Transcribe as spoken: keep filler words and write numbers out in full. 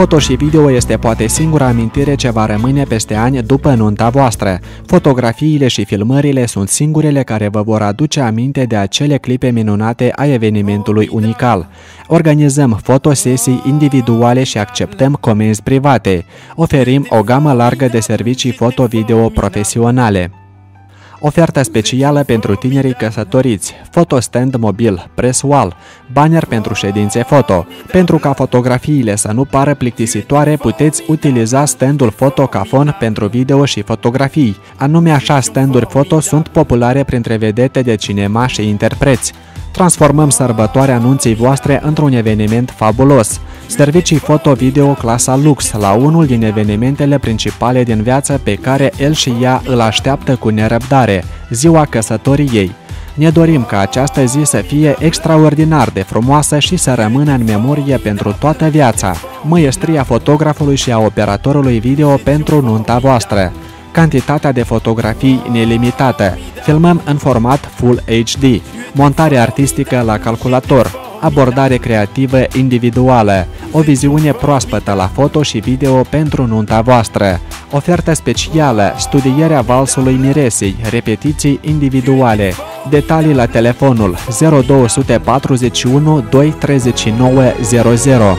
Foto și video este poate singura amintire ce va rămâne peste ani după nunta voastră. Fotografiile și filmările sunt singurele care vă vor aduce aminte de acele clipe minunate a evenimentului unical. Organizăm fotosesii individuale și acceptăm comenzi private. Oferim o gamă largă de servicii foto-video profesionale. Ofertă specială pentru tinerii căsătoriți, fotostand mobil, press wall, banner pentru ședințe foto. Pentru ca fotografiile să nu pară plictisitoare, puteți utiliza standul Fotocafon pentru video și fotografii. Anume așa, standuri foto sunt populare printre vedete de cinema și interpreți. Transformăm sărbătoarea nunții voastre într-un eveniment fabulos. Servicii foto-video clasa lux la unul din evenimentele principale din viață pe care el și ea îl așteaptă cu nerăbdare, ziua căsătoriei. Ne dorim ca această zi să fie extraordinar de frumoasă și să rămână în memorie pentru toată viața. Măiestria fotografului și a operatorului video pentru nunta voastră. Cantitatea de fotografii nelimitată. Filmăm în format Full H D. Montare artistică la calculator. Abordare creativă individuală. O viziune proaspătă la foto și video pentru nunta voastră. Ofertă specială, studierea valsului miresei, repetiții individuale. Detalii la telefonul zero două patru unu doi trei nouă zero zero.